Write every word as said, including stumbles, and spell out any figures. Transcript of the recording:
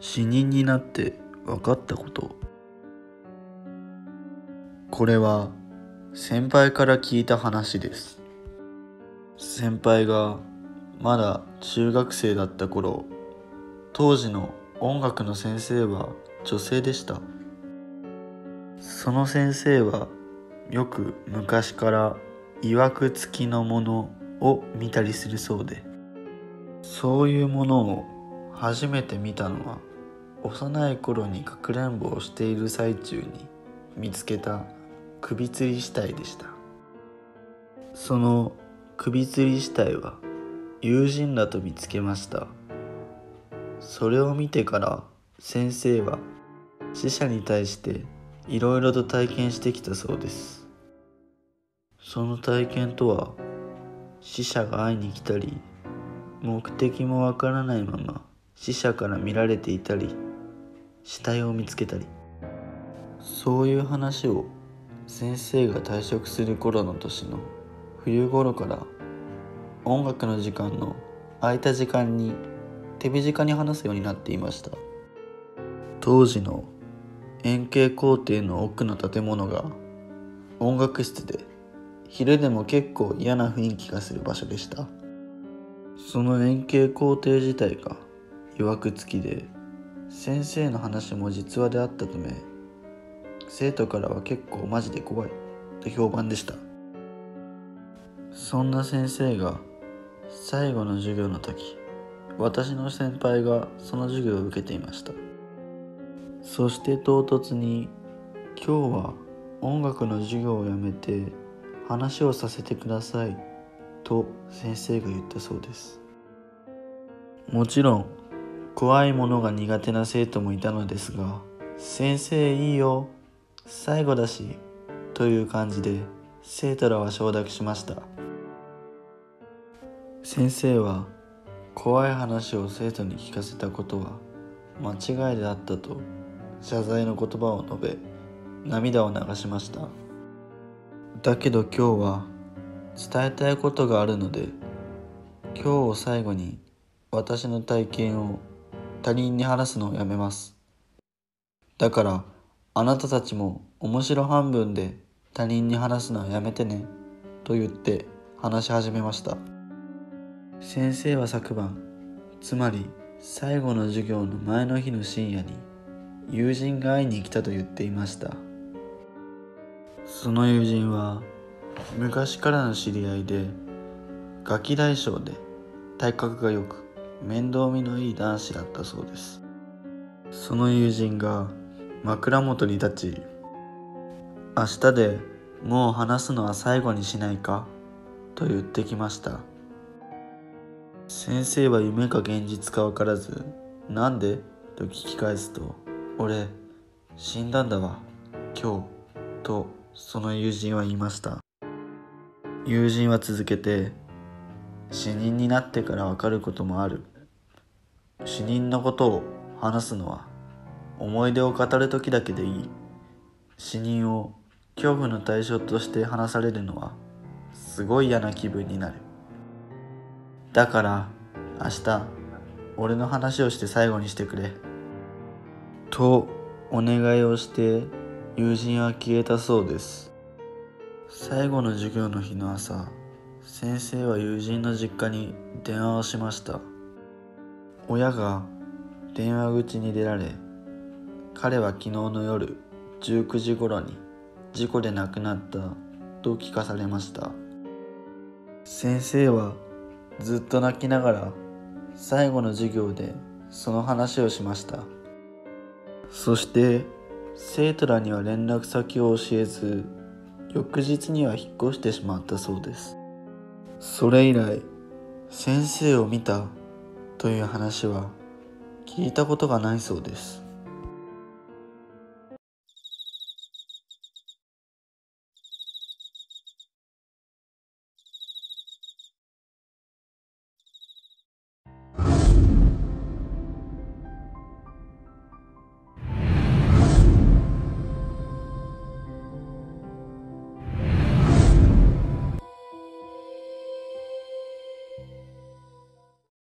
死人になって分かったこと。これは先輩から聞いた話です。先輩がまだ中学生だった頃、当時の音楽の先生は女性でした。その先生はよく昔から曰く付きのものを見たりするそうで、そういうものを初めて見たのは幼い頃にかくれんぼをしている最中に見つけた首吊り死体でした。その首吊り死体は友人らと見つけました。それを見てから先生は死者に対していろいろと体験してきたそうです。その体験とは、死者が会いに来たり、目的もわからないまま死者から見られていたり、死体を見つけたり、そういう話を先生が退職する頃の年の冬頃から音楽の時間の空いた時間に手短に話すようになっていました。当時の円形校庭の奥の建物が音楽室で、昼でも結構嫌な雰囲気がする場所でした。その円形校庭自体が曰く付きで、先生の話も実話であったため、生徒からは結構マジで怖いと評判でした。そんな先生が最後の授業の時、私の先輩がその授業を受けていました。そして唐突に、今日は音楽の授業をやめて話をさせてくださいと先生が言ったそうです。もちろん怖いものが苦手な生徒もいたのですが、先生いいよ、最後だしという感じで生徒らは承諾しました。先生は怖い話を生徒に聞かせたことは間違いであったと謝罪の言葉を述べ、涙を流しました。だけど今日は伝えたいことがあるので、今日を最後に私の体験を他人に話すのをやめます。だからあなたたちも面白半分で他人に話すのはやめてねと言って話し始めました。先生は昨晩、つまり最後の授業の前の日の深夜に友人が会いに来たと言っていました。その友人は昔からの知り合いで、ガキ大将で体格が良く面倒見のいい男子だったそうです。その友人が枕元に立ち、明日でもう話すのは最後にしないかと言ってきました。先生は夢か現実か分からず、なんでと聞き返すと、俺死んだんだわ今日とその友人は言いました。友人は続けて、死人になってから分かることもある。死人のことを話すのは思い出を語る時だけでいい。死人を恐怖の対象として話されるのはすごい嫌な気分になる。だから明日俺の話をして最後にしてくれとお願いをして友人は消えたそうです。最後の授業の日の朝、先生は友人の実家に電話をしました。親が電話口に出られ、彼は昨日の夜じゅうくじ頃に事故で亡くなったと聞かされました。先生はずっと泣きながら最後の授業でその話をしました。そして生徒らには連絡先を教えず、翌日には引っ越してしまったそうです。それ以来、先生を見たという話は聞いたことがないそうです。